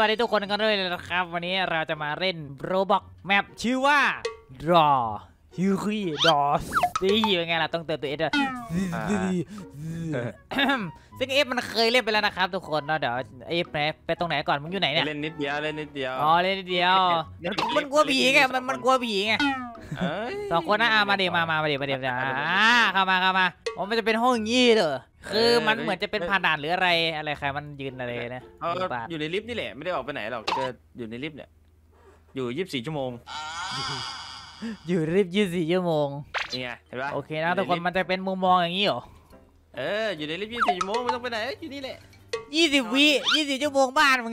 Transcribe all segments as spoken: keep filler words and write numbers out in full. วัสดีทุกคนกันด้วยนะครับวันนี้เราจะมาเล่น Roblox แมปชื่อว่า Doors ยูคีดอสตียังไงล่ะต้องเติมตัวเอสซึ่งเอฟมันเคยเล่นไปแล้วนะครับทุกคนเนาะเดี๋ยวเอฟไปตรงไหนก่อนมึงอยู่ไหนเนี่ยเล่นนิดเดียวเล่นนิดเดียวอ๋อเล่นนิดเดียวมันกลัวผีไงมันมันกลัวผีไงสองคนนะมาเดี๋ยวมามามาเดี๋ยวมาเดี๋ยวเข้ามาเข้ามาอ๋อมันจะเป็นห้องอย่างนี้เถอะคือมันเหมือนจะเป็นผ่านด่านหรืออะไรอะไรใครมันยืนอะไรนะอยู่ในลิฟต์นี่แหละไม่ได้ออกไปไหนหรอกเจออยู่ในลิฟต์เนี่ยอยู่ยี่สิบสี่ชั่วโมงอยู่ลิฟต์ยี่สิบสี่ชั่วโมงนี่ไงเห็นปะโอเคนะทุกคนมันจะเป็นมุมมองอย่างนี้เหรอเอออยู่ในลิฟต์ยี่สิบสี่ชั่วโมงไม่ต้องไปไหนอยู่นี่แหละยี่สิบวิยี่สิบชั่วโมงบ้านมึง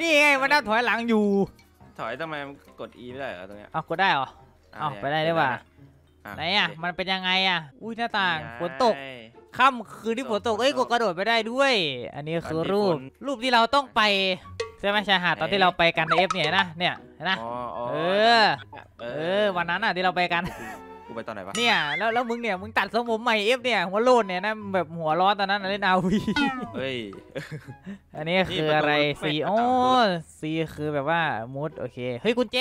นี่ไงมันนั่งถอยหลังอยู่ถอยทำไมมันกด E ไม่ได้เหรอตรงเนี้ยอ้าวกดได้เหรออ้าวไปได้ได้ป่ะไหนอ่ะมันเป็นยังไงอ่ะอุ้ยหน้าต่างฝนตกค่ำคืนที่ฝนตกเอ้ยกดกระโดดไปได้ด้วยอันนี้คือรูปรูปที่เราต้องไปใช่ไหมชายหาดตอนที่เราไปกันเอฟเนี่ยนะเนี่ยนะเออเออวันนั้นอ่ะที่เราไปกันกูไปตอนไหนวะเนี่ยแล้วแล้วมึงเนี่ยมึงตัดทรงผมใหม่เอฟเนี่ยหัวโลนเนี่ยนะแบบหัวร้อนตอนนั้นเล่นเอาวีเฮ้ยอันนี้คืออะไรสีโอ้สีคือแบบว่ามุดโอเคเฮ้ยกุญแจ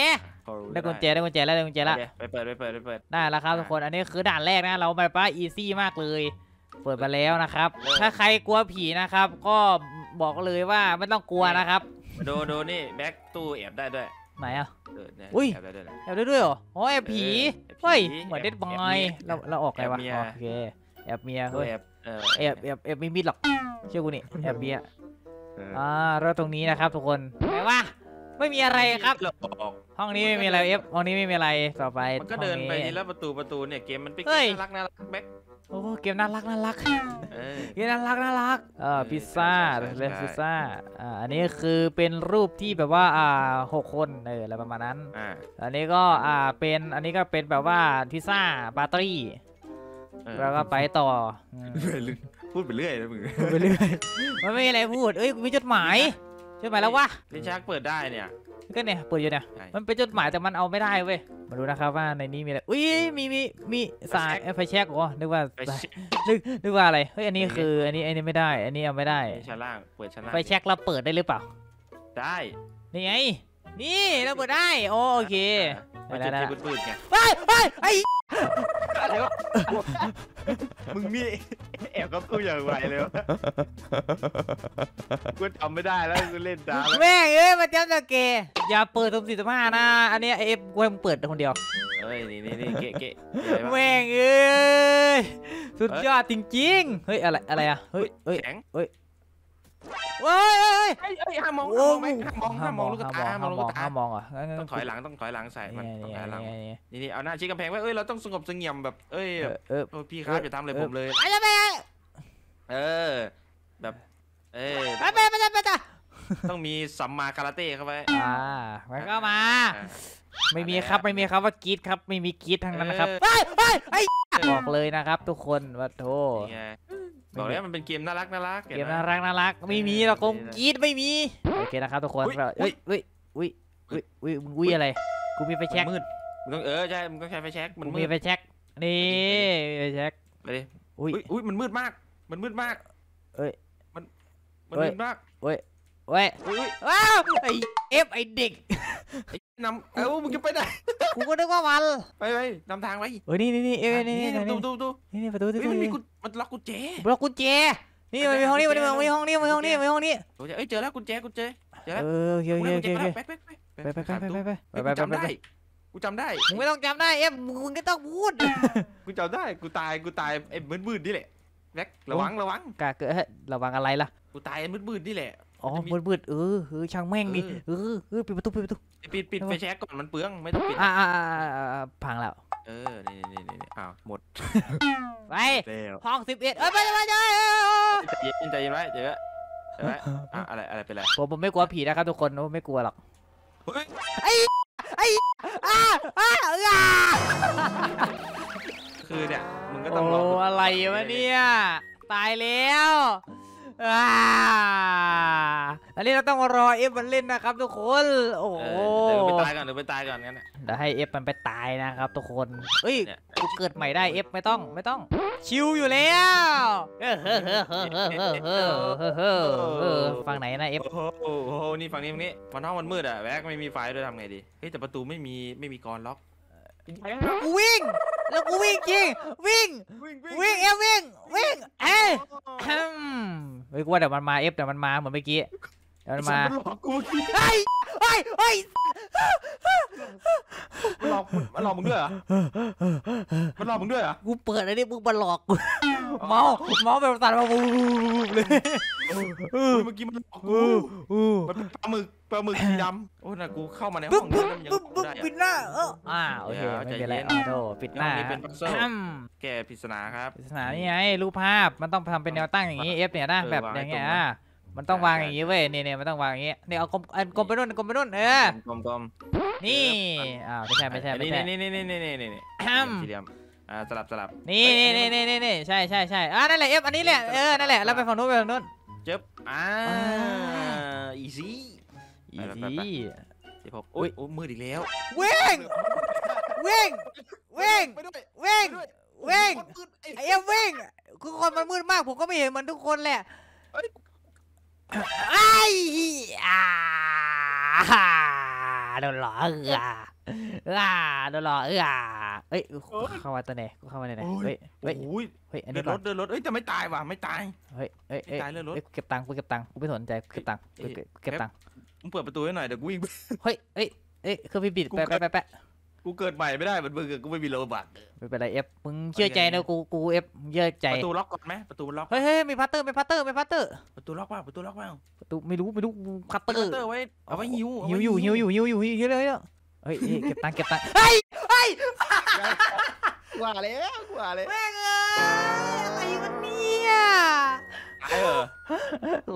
ได้กุญแจได้กุญแจแล้วได้กุญแจแล้วไปเปิดไปเปิดไปเปิดได้แล้วครับทุกคนอันนี้คือด่านแรกนะเราแบบว่าอีซี่มากเลยเปิดมาแล้วนะครับถ้าใครกลัวผีนะครับก็บอกเลยว่าไม่ต้องกลัวนะครับดูดูนี่แบ็คตู้แอบได้ด้วยไหนอ่ะอุ้ยแอบได้ด้วยแอบได้ด้วยเหรอโอ้ยแอบผีเฮ้ยเหมือนเด็ดบอยเราเราออกไงวะโอเคแอบเมียเฮ้ยแอบแอบแอบมีมีดหรอกเชื่อกูนี่แอบเมียอ่าเราตรงนี้นะครับทุกคนไหนวะไม่มีอะไรครับห้องนี้ไม่มีอะไรเอฟห้องนี้ไม่มีอะไรต่อไปมันก็เดินไปแล้วประตูประตูเนี่ยเกมมันเป็นเกมน่ารักน่ารักแบ็คโอ้เกมน่ารักน่ารักเกมน่ารักน่ารักเออพิซซ่าเลสพิซซ่าอ่าอันนี้คือเป็นรูปที่แบบว่าอ่าหกคนเอออะไรประมาณนั้นอันนี้ก็อ่าเป็นอันนี้ก็เป็นแบบว่าพิซซ่าปาร์ตี้แล้วก็ไปต่อพูดไปเรื่อยนะมึงพูดไปเรื่อยมันไม่มีอะไรพูดเอ้ยมีจดหมายจดหมายแล้ววะลิ้นชักเปิดได้เนี่ยก็เนี่ยเปิดอยู่เนี่ยมันเป็นจดหมายแต่มันเอาไม่ได้เว้ยมาดูนะครับว่าในนี้มีอะไรอุ้ยมีมีมีสายไฟแช็กเหรอนึกว่านึกนึกว่าอะไรเฮ้ยอันนี้คืออันนี้อันนี้ไม่ได้อันนี้เอาไม่ได้ชั้นล่างเปิดชั้นล่างไฟแช็กเราเปิดได้หรือเปล่าได้นี่ไงนี่เราเปิดได้โอเคมันจะเป็นปืนไงไปไปไออะไรวะมึงมีแอบกับกูอย่างไรเลยวะกูทำไม่ได้แล้วกูเล่นดาแม่เอ้ยมาเจ้าตะเกยอย่าเปิดสมสิทธิ์มานะอันนี้เอฟกูให้มึงเปิดคนเดียวเฮ้ยนี่นี่เกะเกะแม่เอ้ยสุดยอดจริงๆเฮ้ยอะไรอะไรอะเฮ้ยเฮ้ยเฮ้ยว้ายไอ้ห้ามองห้ามองห้ามองลูกตาห้ามองลูกตาห้ามองอ่ะต้องถอยหลังต้องถอยหลังใส่มันต้องถอยหลังนี่เอาหน้าชี้กำแพงไว้เอ้ยเราต้องสงบเสงี่ยมแบบเอ้ยพี่ครับอย่าทำอะไรผมเลยอะไรไปเออแบบเออไปไปไปไปไปต้องมีสัมมาคาราเต้เข้าไปอ่ามันก็มาไม่มีครับไม่มีครับว่ากีดครับไม่มีกีดทั้งนั้นนะครับไปไปไอ้บอกเลยนะครับทุกคนว่าโธ่บอกแล้วมันเป็นเกมน่ารักน่ารักเกมน่ารักน่ารักไม่มีเราคงกีดไม่มีโอเคนะครับทุกคนเราอุ้ยอุ้ยอุ้ยอุ้ยอุ้ยอุ้ยอะไรกูมีไฟแช็กมืดมึงต้องเออใช่มึงต้องใช้ไฟแช็กมันมีไฟแช็กนี่ไฟแช็กไปดิอุ้ยอุ้ยมันมืดมากมันมืดมากเอ้ยมันมันมืดมากเอ้ยเอ้ยว้าวไอเอฟไอเด็กนำเอ้ามึงจะไปไหนกูก็นึกว่ามันไปไปนำทางไปเฮ้ยนี่นี่นี่เอ้ยนี่นี่ประตูประตูนี่นี่ประตูมันมีกุญมันล็อกกุญแจล็อกกุญแจนี่มันมีห้องนี้มันมีห้องนี้มันมีห้องนี้มันมีห้องนี้เอ้ยเจอแล้วกุญแจกุญแจเจอแล้วเออโอเคโอเคโอเคไปไปไปไปไปไปไปจำได้กูจำได้มึงไม่ต้องจำได้เอ้ยมึงก็ต้องพูดกูจำได้กูตายกูตายไอ้มืดมืดนี่แหละแม็กระวังระวังกะเกิดระวังอะไรล่ะกูตายไอ้มืดมืดนี่แหละอ๋อมืดๆเออเฮ้ยช่างแม่งดิเออเออปิดประตูปิดประตูปิดปิดไฟแช็กก่อนมันเปลืองไม่ต้องปิดอ่าพังแล้วเออนี่นี่นี่อ้าวหมดไปห้องสิบเอ็ดเอ้ยไปไปไปใจเย็นใจเย็นไว้เจออ่ะอะไรอะไรเป็นไรผมผมไม่กลัวผีนะครับทุกคนผมไม่กลัวหรอกไอ้ไอ้อ้าอ้าอ้าคือเนี่ยมึงก็ต้องรออะไรวะเนี่ยตายแล้ว อ่าอันนี้เราต้องรอเอฟมันเล่นนะครับทุกคนโอ้เดี๋ยวไปตายก่อนเดี๋ยวไปตายก่อนงั้นเดี๋ยวให้เอฟมันไปตายนะครับทุกคนเฮ้ยกูเกิดใหม่ได้เอฟไม่ต้องไม่ต้องชิวอยู่แล้วฟังไหนนะเอฟโอ้โหนี่ฟังนี้ฟังนี้ฟังห้องมันมืดอ่ะแว็กไม่มีไฟด้วยทำไงดีเฮ้ยแต่ประตูไม่มีไม่มีกรล็อกกูวิ่งแล้วกูวิ่งจริงวิ่งวิ่งเอฟวิ่งวิ่งเอ้ยไม่กลัวเดี๋ยวมันมาเอฟเดี๋ยวมันมาเหมือนเมื่อกี้เดี๋ยวมันมาไอ้ไอ้ไอ้มันหลอกมันหลอกมึงด้วยอ่ะมันหลอกมึงด้วยอ่ะกูเปิดอะไรนี่มึงมันหลอกกูเมาเมาแบบสั่นมาบูบเลยเมื่อกี้มันหลอกกูมันเป็นปลาหมึกปลาหมึกสีดำโอ้น่ะกูเข้ามาในห้องนี้แล้วยังไม่ได้ปิดหน้าเอออ่าโอเคไม่เป็นไรโอ้ปิดหน้าแกปริศนาครับปริศนานี่ไงรูปภาพมันต้องทำเป็นแนวตั้งอย่างนี้เอฟเนี่ยนะแบบอย่างเงี้ยมันต้องวางอย่างนี้เว้ยเนี่ยเนี่ยมันต้องวางอย่างนี้เนี่ยเอากลมกลมไปนู่นกลมไปนู่นเออกลมกลมนี่อ้าวไม่ใช่ไม่ใช่ไม่ใช่นี่นี่นี่นี่นี่นี่สี่เหลี่ยมอ่าสลับสลับนี่นี่นี่นี่นี่ใช่ใช่ใช่อ่านั่นแหละเอฟอันนี้แหละเออนั่นแหละเราไปฝั่งนู้นไปฝั่งนู้นเจ็บอ่าอีซี่อีซี่สิบหกโอ้ยโอ้มืดอีกแล้วเว้งเว้งเว้งเว้งเว้งไอเอฟเว้งทุกคนมันมืดมากผมก็ไม่เห็นมันทุกคนแหละไอ้อาโดนหลอกอ่ะอ่าโดนหลอกอ่ะเฮ้ยเข้ามาตัวไหนกูเข้ามาไหนไหนเฮ้ยเฮ้ยเฮ้ยเดินรถเดินรถเฮ้ยจะไม่ตายว่ะไม่ตายเฮ้ยเฮ้ยเฮ้ยตายเรื่องรถเก็บตังค์กูเก็บตังค์กูไม่สนใจเก็บตังค์เก็บตังค์มึงเปิดประตูให้หน่อยเดี๋ยวกูวิ่งเฮ้ยเฮ้ยเฮ้ยคือพี่บิดแปะแปะแปะกูเกิดใหม่ไม่ได้เหมือนมึงกูไม่มีโลบัตไม่เป็นไรเอฟมึงเชื่อใจนะกูกูเอฟเยอะใจประตูล็อกก่อนไหมประตูล็อกเฮ้ยเฮ้ยมีพัตเตอร์มีพัตเตอร์มีพัตเตอร์ประตูล็อกว่าประตูล็อกว่าประตูไม่รู้ไม่รู้พัตเตอร์พัตเตอร์ไว้เอาไว้หิวหิวอยู่หิวอยู่หิวอยู่หิวอยู่เลยเฮ้ยเก็บตังเก็บตังเฮ้ยเฮ้ยกว่าแล้วกว่าแล้วแม่งเอ้ยอะไรวันนี้อะ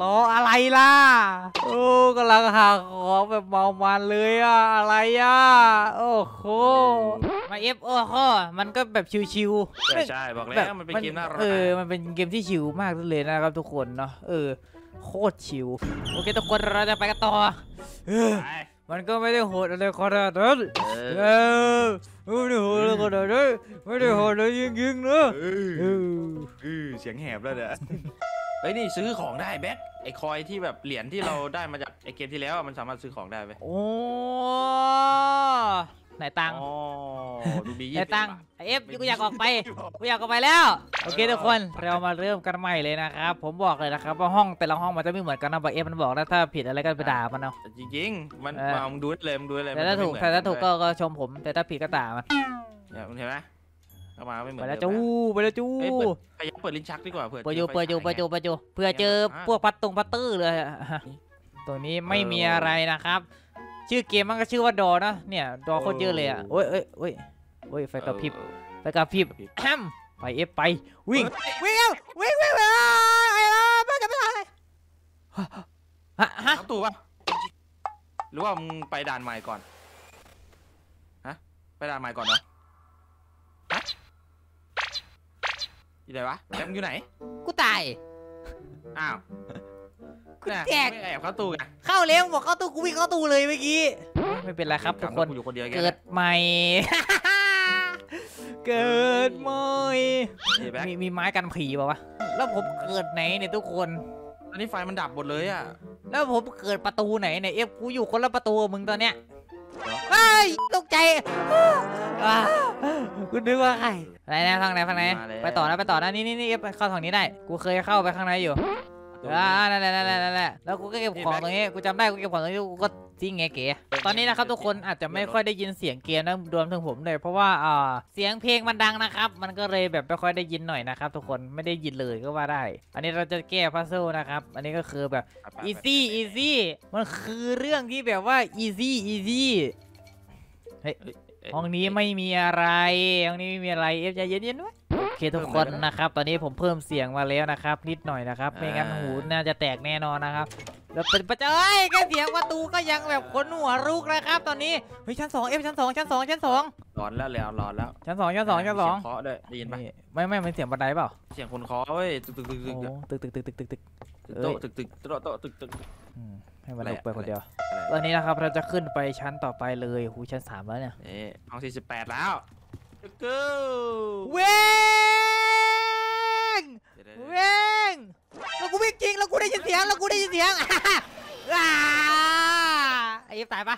รออะไรล่ะโอ้กำลังหาของแบบเมามันเลยอ่ะอะไรอ่ะโอ้โหมาเอฟโอ้โหมันก็แบบชิวๆใช่บอกแล้วมันเป็นเกมน่ารักเออมันเป็นเกมที่ชิวมากเลยนะครับทุกคนเนาะเออโคตรชิวโอเคทุกคนเราจะไปกันต่อมันก็ไม่ได้โหดอะไรขนาดนั้นเออไม่ได้โหดอะไรขนาดนั้นไม่ได้โหดเลยยิ่งๆเนอะเสียงแหบแล้วเนี่ยไอ้นี่ซื้อของได้แบ็คไอ้คอยที่แบบเหรียญที่เราได้มาจากไอ้เกมที่แล้วมันสามารถซื้อของได้ไหมโอ้ไหนตังค์ไหนตังค์ไอเอฟกูอยากออกไปกูอยากออกไปแล้วโอเคทุกคนเรามาเริ่มกันใหม่เลยนะครับผมบอกเลยนะครับว่าห้องแต่ละห้องมันจะไม่เหมือนกันนะบอกเอฟมันบอกนะถ้าผิดอะไรก็ไปด่ามันเอาจริงๆมันมึงดูเลยมึงดูเลยแต่ถ้าถูกแต่ถ้าถูกก็ชมผมแต่ถ้าผิดก็ด่ามันเห็นไหมมาไม่เหมือนไปแล้วจู้ไปแล้วจู้ไปเปิดลิ้นชักดีกว่าเผื่อเปิดจูเปิดจูเปิดจูเปิดจูเผื่อเจอพวกพัตตงพัตเตอร์เลยตัวนี้ไม่มีอะไรนะครับชื่อเกมมันก็ชื่อว่าดอนะเนี่ยดอโคตรเยอะเลยอ่ะโอ้ยโอ้ยโอ้ยโอ้ยไฟกระพริบไฟกระพริบไปเอฟไปวิ่งวิ่งเอ้าวิ่งวิ่งไปไม่จะไม่ทันเลยฮะฮะตู่ป่ะหรือว่ามึงไปด่านใหม่ก่อนฮะไปด่านใหม่ก่อนนะอยู่ไหนวะแอมอยู่ไหนกูตายอ้าวกูแจกแอบเข้าตู้ไงเข้าเร็วบอกเข้าตู้กูวิ่งเข้าตู้เลยเมื่อกี้ไม่เป็นไรครับทุกคนเกิดใหม่เกิดใหม่มีมีไม้กันผีป่าววะแล้วผมเกิดไหนเนี่ยทุกคนตอนนี้ไฟมันดับหมดเลยอ่ะแล้วผมเกิดประตูไหนเนี่ยเอฟกูอยู่คนละประตูมึงตอนเนี้ยไอ้ตกใจกูนึกว่าใครอะไรนะทางไหนทางไหนไปต่อนะไปต่อนะนี่นี่นี่เข้าทางนี้ได้กูเคยเข้าไปข้างในอยู่อ่านั่นแหละนั่นแหละนั่นแหละแล้วกูก็เก็บของตรงนี้กูจำได้กูเก็บของตรงนี้กูก็ทิ้งไงเก๋ตอนนี้นะครับทุกคนอาจจะไม่ค่อยได้ยินเสียงเกมนะรวมถึงผมเลยเพราะว่าอ่าเสียงเพลงมันดังนะครับมันก็เลยแบบไม่ค่อยได้ยินหน่อยนะครับทุกคนไม่ได้ยินเลยก็ว่าได้อันนี้เราจะแก้พัซเซิลนะครับอันนี้ก็คือแบบ easy easy มันคือเรื่องที่แบบว่า easy easy เฮ้ยห้องนี้ไม่มีอะไรห้องนี้ไม่มีอะไรเอฟใจเย็นๆไว้โอเคทุกคนนะครับตอนนี้ผมเพิ่มเสียงมาแล้วนะครับนิดหน่อยนะครับไม่งั้นหูน่าจะแตกแน่นอนนะครับ แล้วเป็นประจเอ้ยแค่เสียงประตูก็ยังแบบขนหัวลุกนะครับตอนนี้เฮ้ยชั้นสองเอฟชั้นสองชั้นสองชั้นสองร้อนแล้วแล้วร้อนแล้วชั้นสองชั้นสองชั้นสองเคาะเลยได้ยินไหมไม่ไม่เป็นเสียงบันไดเปล่าเสียงคนเคาะเว้ยตึกตึกตึกตึกตึกตึกตึกตึกตึกโต๊ะตึกตึกโต๊ะโต๊ะตึกตึกให้บันไดไปคนเดียวตอนนี้นะครับเราจะขึ้นไปชั้นต่อไปเลยหูชั้นสามแล้วเนี่ยนี่ห้องสี่สิบแปดแล้วกูเว้งเว้งแล้วกูวิ่งจริงแล้วกูได้ยินเสียงแล้วกูได้ยินเสียงไอ้ยิบตายปะ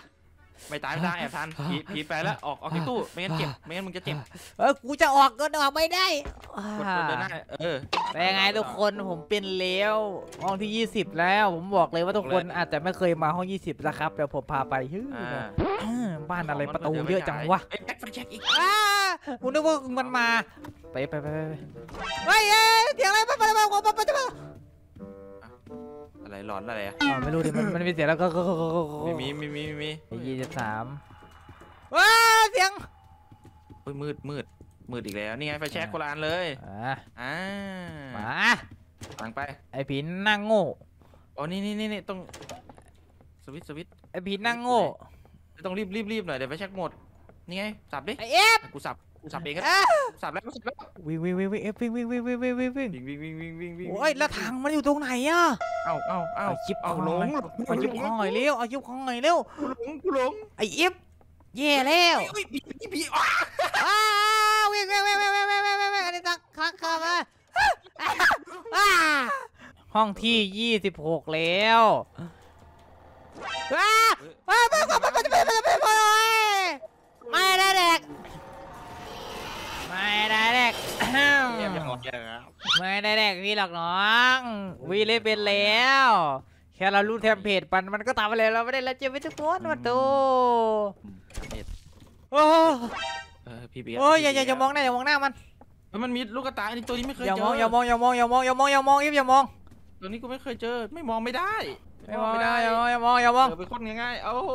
ไม่ตายไม่ตายแอบทันผีผีไปแล้วออกออกที่ตู้ไม่งั้นเจ็บไม่งั้นมึงจะเจ็บเออกูจะออกก็ออกไม่ได้กดเดินหน้าเออเป็นไงทุกคนผมเป็นแล้วห้องที่ยี่สิบแล้วผมบอกเลยว่าทุกคนอาจจะไม่เคยมาห้องยี่สิบนะครับเดี๋ยวผมพาไปบ้านอะไรประตูเยอะจังวะกูนึกว่ามันมาไปไปไปไปเถียงอะไรไปไปไปไปไปอะไรหลอนอะไรอ่ะไม่รู้ดิมันมันมีเสียงแล้วก็ไม่มีไม่มีไม่มียี่สิบสามว้าเสียงมืดมืดมืดอีกแล้วนี่ไงไฟแช็กโบราณเลยอ่ามาหลังไปไอผีนั่งโง่อ๋อนี่นี่นี่ต้องสวิตสวิตไอผีนั่งโง่ต้องรีบรีบรีบหน่อยเดี๋ยวไฟแช็กหมดนี่ไงสับดิไอเอฟกูสับกูสับเองก็สับแล้วสับแล้ววิ่งวิ่งวิ่งวิ่งวิ่งวิ่งวิ่งวิ่งวิ่งวิ่งวิ่งวิ่งวิ่งวิ่งวิ่งวิ่งโอ้ยแล้วทางมันอยู่ตรงไหนอะเอาเอาเอาจิบเอาหลงเอาจิบของหน่อยเร็วเอาจิบของหน่อยเร็วหลงกูหลงไอเอฟเย่แล้วอ้าววิ่งวิ่งวิ่งวิ่งวิ่งวิ่งวิ่งวิ่งอันนี้ตั้งค้างคามาห้องที่ยี่สิบหกแล้วว้าว้าไปก่อนไปไปไปไปไปไม่ได้เด็กไม่ได้เด็กไม่ได้เด็กวีหรอกน้องวีเล่นเป็นแล้วแค่เรารู้เทมเพลตปันมันก็ตามไปเลยเราไม่ได้ละเจียบไปทุกคนมาดูโอ้โอ้ยอย่าอย่ามองหน้าอย่ามองหน้ามันมันมีลูกกระต่ายตัวนี้ไม่เคยเจออย่ามองอย่ามองอย่ามองอย่ามองอย่ามองอย่ามองอิฟอย่ามองตัวนี้กูไม่เคยเจอไม่มองไม่ได้ไม่มองไม่ได้อย่ามองอย่ามองอย่ามองไปคนง่ายๆโอ้โห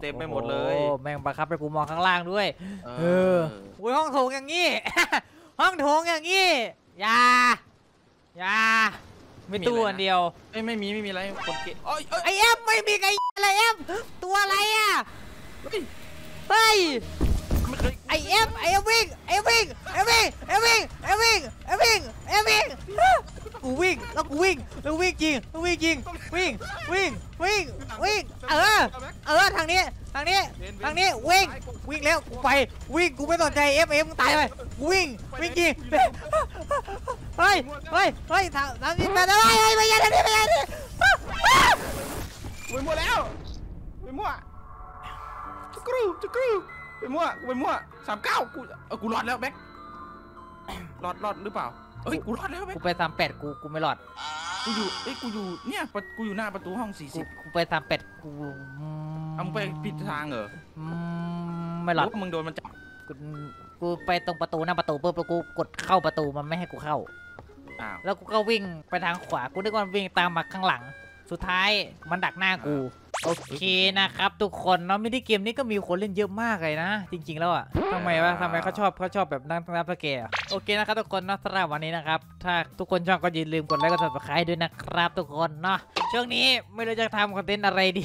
เต็มไปหมดเลยแม่งบังคับไปกูมองข้างล่างด้วยเอออุ้ยห้องโถงอย่างงี้ห้องโถงอย่างงี้อย่าอย่าไม่ตัวเดียวไม่ไม่มีไม่มีอะไรคนเกะโอ้ยไอเอฟไม่มีไออะไรเอฟตัวอะไรอ่ะเฮ้ยไอเอฟไอเอฟวิ่งไอวิ่งไอวิ่งไอวิ่งไอวิ่งไอวิ่งไอวิ่งกูวิ่งแล้วกูวิ่งแล้ววิ่งจริงแล้ววิ่งจริงวิ่งวิ่งวิ่งวิ่งเออเออทางนี้ทางนี้ทางนี้วิ่งวิ่งแล้วกูไปวิ่งกูไม่สนใจเอฟเอฟมึงตายไปวิ่งวิ่งจริงเฮ้ยเฮ้ยเฮ้ยทางทางนี้ไปได้เฮ้ยไปยังทางนี้ไปยังนี่ไปมั่วแล้วไปมั่วจุกรูจุกรูไปมั่วไปมั่วสามเก้ากูเออกูหลอดแล้วแบ็คหลอดหลอดหรือเปล่าเฮ้ยกูรอดแล้วไหมกูไปสามแปดกูกูไม่รอดกูอยู่เฮ้ยกูอยู่เนี่ยกูอยู่หน้าประตูห้องสี่สิบกูไปสามแปดกูเอาไปผิดทางเหรอไม่รอดมึงโดนมันจับกูไปตรงประตูหน้าประตูเพื่อกูกดเข้าประตูมันไม่ให้กูเข้าอ้าวแล้วกูก็วิ่งไปทางขวากูนึกว่าวิ่งตามมาข้างหลังสุดท้ายมันดักหน้ากูโอเคนะครับทุกคนเนาะมินิเกมนี้ก็มีคนเล่นเยอะมากเลยนะจริงๆแล้วอ่ะทำไมวะทำไมเขาชอบเขาชอบแบบนั่งนับสเกลโอเคนะครับทุกคนเนาะสำหรับวันนี้นะครับถ้าทุกคนชอบก็อย่าลืมกดไลค์กดซับสไครต์ด้วยนะครับทุกคนเนาะช่วงนี้ไม่รู้จะทำคอนเทนต์อะไรดี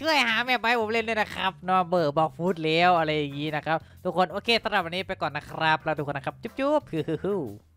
ช่วยหาแม่ไปผมเล่นด้วยนะครับเนาะเบอร์บอกฟูดแล้วอะไรอย่างงี้นะครับทุกคนโอเคสำหรับวันนี้ไปก่อนนะครับลาทุกคนนะครับจุ๊บๆ